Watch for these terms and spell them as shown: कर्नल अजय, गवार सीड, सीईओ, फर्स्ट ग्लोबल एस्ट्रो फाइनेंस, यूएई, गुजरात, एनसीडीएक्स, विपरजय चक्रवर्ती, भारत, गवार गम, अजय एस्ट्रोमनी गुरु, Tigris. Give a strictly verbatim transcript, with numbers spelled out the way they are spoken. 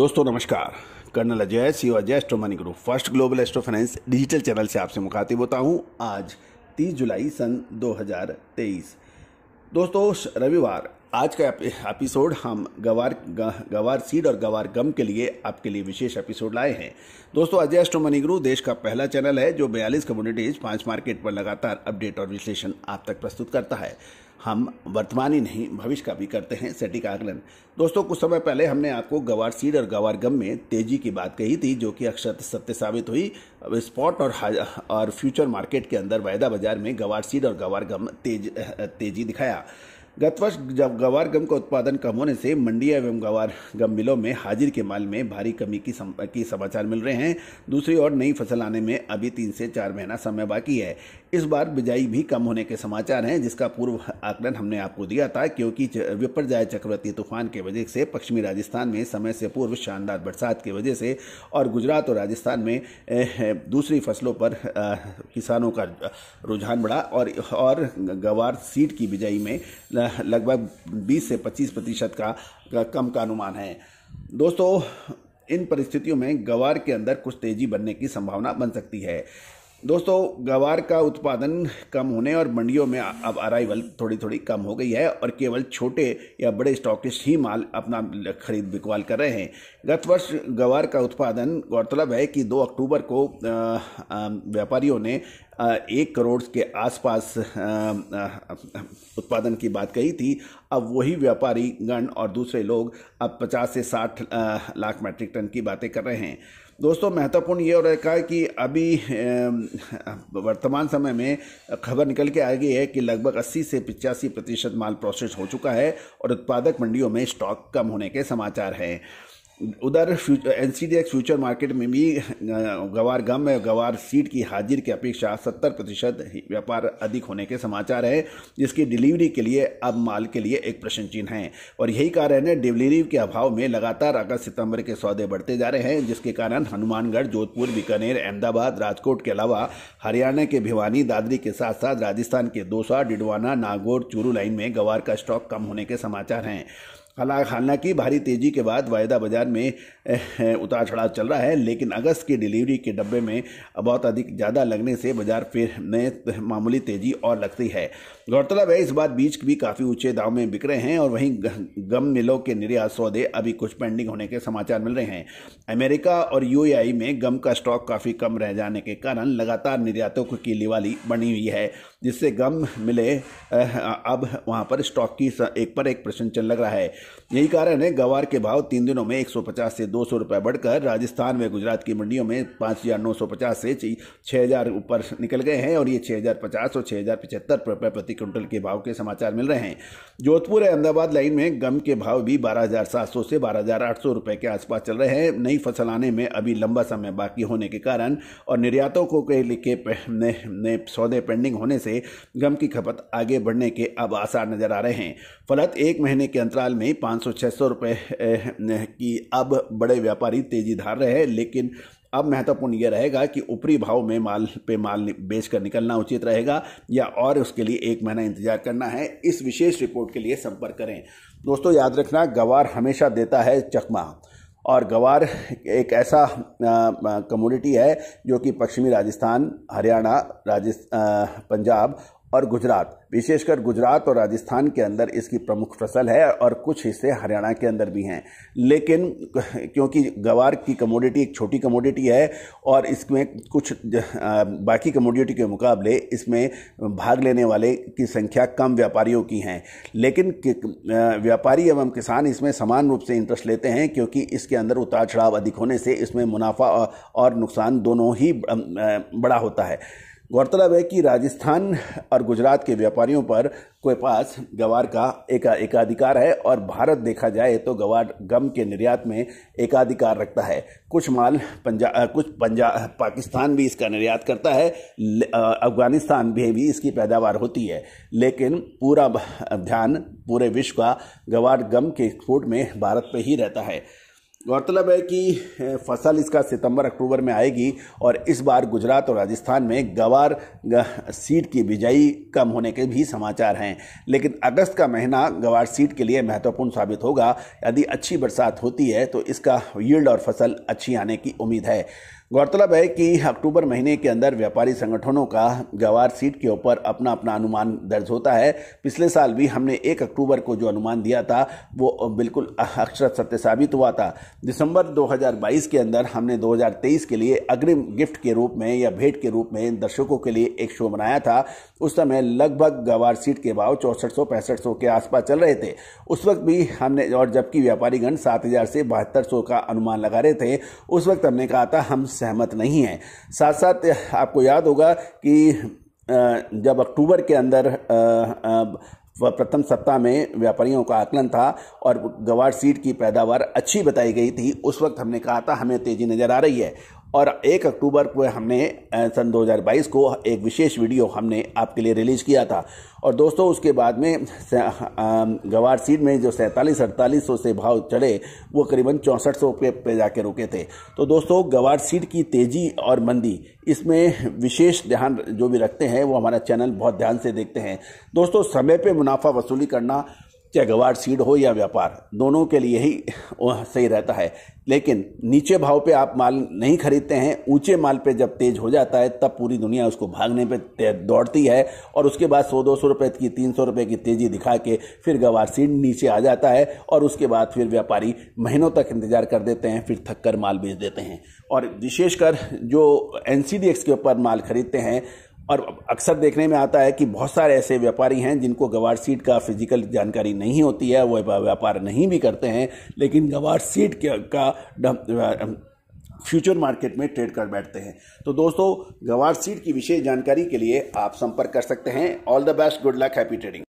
दोस्तों नमस्कार, कर्नल अजय सीईओ अजय एस्ट्रोमनी गुरु फर्स्ट ग्लोबल एस्ट्रो फाइनेंस digital channel से आपसे मुखातिब होता हूं। आज तीस जुलाई सन दो हज़ार तेईस दोस्तों रविवार, आज का एपिसोड हम गवार गवार सीड और गवार गम के लिए आपके लिए विशेष एपिसोड लाए हैं। दोस्तों अजय एस्ट्रोमनी गुरु देश का पहला चैनल है जो बयालीस कम्युनिटीज पांच मार्केट पर लगातार अपडेट और विश्लेषण आप तक प्रस्तुत करता है। हम वर्तमान ही नहीं भविष्य का भी करते हैं सटीक आकलन। दोस्तों कुछ समय पहले हमने आपको गवार सीड और गवार गम में तेजी की बात कही थी जो कि अक्षरशः सत्य साबित हुई। स्पॉट और और फ्यूचर मार्केट के अंदर वायदा बाजार में गवार सीड और गवार गम तेज तेजी दिखाया। गत वर्ष जब गवार गम का उत्पादन कम होने से मंडी एवं गवार गम मिलों में हाजिर के माल में भारी कमी की, सम, की समाचार मिल रहे हैं। दूसरी ओर नई फसल आने में अभी तीन से चार महीना समय बाकी है। इस बार बिजाई भी कम होने के समाचार हैं जिसका पूर्व आकलन हमने आपको दिया था, क्योंकि विपरजय चक्रवर्ती तूफान के वजह से पश्चिमी राजस्थान में समय से पूर्व शानदार बरसात की वजह से और गुजरात और राजस्थान में दूसरी फसलों पर किसानों का रुझान बढ़ा और, और गवार सीड की बिजाई में लगभग बीस से पच्चीस प्रतिशत का, का कम का अनुमान है। दोस्तों इन परिस्थितियों में गवार के अंदर कुछ तेजी बनने की संभावना बन सकती है। दोस्तों गवार का उत्पादन कम होने और मंडियों में अब अराइवल थोड़ी थोड़ी कम हो गई है और केवल छोटे या बड़े स्टॉकिस्ट ही माल अपना खरीद बिकवाल कर रहे हैं। गत वर्ष गवार का उत्पादन, गौरतलब है कि दो अक्टूबर को व्यापारियों ने एक करोड़ के आसपास उत्पादन की बात कही थी। अब वही व्यापारी गण और दूसरे लोग अब पचास से साठ लाख मैट्रिक टन की बातें कर रहे हैं। दोस्तों महत्वपूर्ण ये हो रहा है कि अभी वर्तमान समय में खबर निकल के आ गई है कि लगभग अस्सी से पचासी प्रतिशत माल प्रोसेस हो चुका है और उत्पादक मंडियों में स्टॉक कम होने के समाचार हैं। उधर एनसीडीएक्स फ्यूचर मार्केट में भी गवार गम और गवार सीड की हाजिर की अपेक्षा सत्तर प्रतिशत व्यापार अधिक होने के समाचार है, जिसकी डिलीवरी के लिए अब माल के लिए एक प्रश्न चिन्ह है और यही कारण है डिलीवरी के अभाव में लगातार अगस्त सितंबर के सौदे बढ़ते जा रहे हैं, जिसके कारण हनुमानगढ़, जोधपुर, बीकानेर, अहमदाबाद, राजकोट के अलावा हरियाणा के भिवानी, दादरी के साथ साथ राजस्थान के दौसा, डिडवाना, नागौर, चूरू लाइन में गवार का स्टॉक कम होने के समाचार हैं। हालांकि भारी तेजी के बाद वायदा बाजार में उतार चढ़ाव चल रहा है, लेकिन अगस्त की डिलीवरी के डब्बे में बहुत अधिक ज़्यादा लगने से बाजार फिर में मामूली तेजी और लगती है। गौरतलब है इस बार बीज भी काफ़ी ऊंचे दाम में बिक रहे हैं और वहीं गम मिलों के निर्यात सौदे अभी कुछ पेंडिंग होने के समाचार मिल रहे हैं। अमेरिका और यूएई में गम का स्टॉक काफ़ी कम रह जाने के कारण लगातार निर्यातकों की लिवाली बनी हुई है, जिससे गम मिले अब वहाँ पर स्टॉक की एक पर एक प्रश्न चिन्ह लग रहा है। यही कारण है गवार के भाव तीन दिनों में एक सौ पचास से दो सौ रुपए बढ़कर राजस्थान व गुजरात की मंडियों में पाँच हज़ार नौ सौ पचास से छह हज़ार ऊपर निकल गए हैं और ये छह हज़ार पचास और छह हज़ार पचहत्तर रुपए प्रति क्विंटल के भाव के समाचार मिल रहे हैं। जोधपुर और अहमदाबाद लाइन में गम के भाव भी बारह हज़ार सात सौ से बारह हज़ार आठ सौ रुपए के आसपास चल रहे हैं। नई फसल आने में अभी लंबा समय बाकी होने के कारण और निर्यातकों के लिए सौदे पेंडिंग होने से गम की खपत आगे बढ़ने के अब आसार नजर आ रहे हैं। फलत एक महीने के अंतराल में पाँच सौ छह सौ रुपए की अब बड़े व्यापारी तेजी धार रहे हैं, लेकिन अब महत्वपूर्ण यह रहेगा कि ऊपरी भाव में माल पे माल बेचकर निकलना उचित रहेगा या और उसके लिए एक महीना इंतजार करना है। इस विशेष रिपोर्ट के लिए संपर्क करें। दोस्तों याद रखना, गवार हमेशा देता है चकमा और गवार एक ऐसा कमोडिटी है जो कि पश्चिमी राजस्थान, हरियाणा, राजस्थान, पंजाब और गुजरात, विशेषकर गुजरात और राजस्थान के अंदर इसकी प्रमुख फसल है और कुछ हिस्से हरियाणा के अंदर भी हैं। लेकिन क्योंकि गवार की कमोडिटी एक छोटी कमोडिटी है और इसमें कुछ बाकी कमोडिटी के मुकाबले इसमें भाग लेने वाले की संख्या कम व्यापारियों की है, लेकिन व्यापारी एवं किसान इसमें समान रूप से इंटरेस्ट लेते हैं क्योंकि इसके अंदर उतार चढ़ाव अधिक होने से इसमें मुनाफा और नुकसान दोनों ही बड़ा होता है। गौरतलब है कि राजस्थान और गुजरात के व्यापारियों पर के पास गवार का एका एकाधिकार है और भारत देखा जाए तो गवार गम के निर्यात में एकाधिकार रखता है। कुछ माल पंजाब, कुछ पंजाब पाकिस्तान भी इसका निर्यात करता है, अफगानिस्तान में भी इसकी पैदावार होती है, लेकिन पूरा ध्यान पूरे विश्व का गवार गम के एक्सपोर्ट में भारत पर ही रहता है। गौरतलब है कि फसल इसका सितंबर अक्टूबर में आएगी और इस बार गुजरात और राजस्थान में गवार सीड की बिजाई कम होने के भी समाचार हैं, लेकिन अगस्त का महीना गवार सीड के लिए महत्वपूर्ण साबित होगा। यदि अच्छी बरसात होती है तो इसका यील्ड और फसल अच्छी आने की उम्मीद है। गौरतलब है कि अक्टूबर महीने के अंदर व्यापारी संगठनों का गवार सीड के ऊपर अपना अपना अनुमान दर्ज होता है। पिछले साल भी हमने एक अक्टूबर को जो अनुमान दिया था वो बिल्कुल अक्षरशः सत्य साबित हुआ था। दिसंबर दो हज़ार बाईस के अंदर हमने दो हज़ार तेईस के लिए अग्रिम गिफ्ट के रूप में या भेंट के रूप में दर्शकों के लिए एक शो बनाया था। उस समय लगभग गवार सीड के भाव चौंसठ सौ पैंसठ सौ के आसपास चल रहे थे। उस वक्त भी हमने, और जबकि व्यापारीगण सात हज़ार से बहत्तर सौ का अनुमान लगा रहे थे, उस वक्त हमने कहा था हम सहमत नहीं है। साथ साथ आपको याद होगा कि जब अक्टूबर के अंदर प्रथम सप्ताह में व्यापारियों का आकलन था और गवार सीड की पैदावार अच्छी बताई गई थी, उस वक्त हमने कहा था हमें तेजी नज़र आ रही है। और एक अक्टूबर को हमने सन दो हज़ार बाईस को एक विशेष वीडियो हमने आपके लिए रिलीज़ किया था। और दोस्तों उसके बाद में गवार सीड में जो सैंतालीस अड़तालीस सौ से भाव चढ़े वो करीबन चौंसठ सौ पे जाके रुके थे। तो दोस्तों गवार सीड की तेज़ी और मंदी, इसमें विशेष ध्यान जो भी रखते हैं वो हमारा चैनल बहुत ध्यान से देखते हैं। दोस्तों समय पर मुनाफा वसूली करना चाहे गवार सीड हो या व्यापार, दोनों के लिए ही सही रहता है। लेकिन नीचे भाव पे आप माल नहीं खरीदते हैं, ऊंचे माल पे जब तेज हो जाता है तब पूरी दुनिया उसको भागने पे दौड़ती है और उसके बाद सौ दो सौ रुपये की तीन सौ रुपये की तेज़ी दिखा के फिर गवार सीड नीचे आ जाता है और उसके बाद फिर व्यापारी महीनों तक इंतजार कर देते हैं, फिर थक कर माल बेच देते हैं। और विशेषकर जो एनसीडीएक्स के ऊपर माल खरीदते हैं, और अक्सर देखने में आता है कि बहुत सारे ऐसे व्यापारी हैं जिनको गवार सीड का फिजिकल जानकारी नहीं होती है, वो व्यापार नहीं भी करते हैं, लेकिन गवार सीड का फ्यूचर मार्केट में ट्रेड कर बैठते हैं। तो दोस्तों गवार सीड की विशेष जानकारी के लिए आप संपर्क कर सकते हैं। All the best, good luck, happy trading.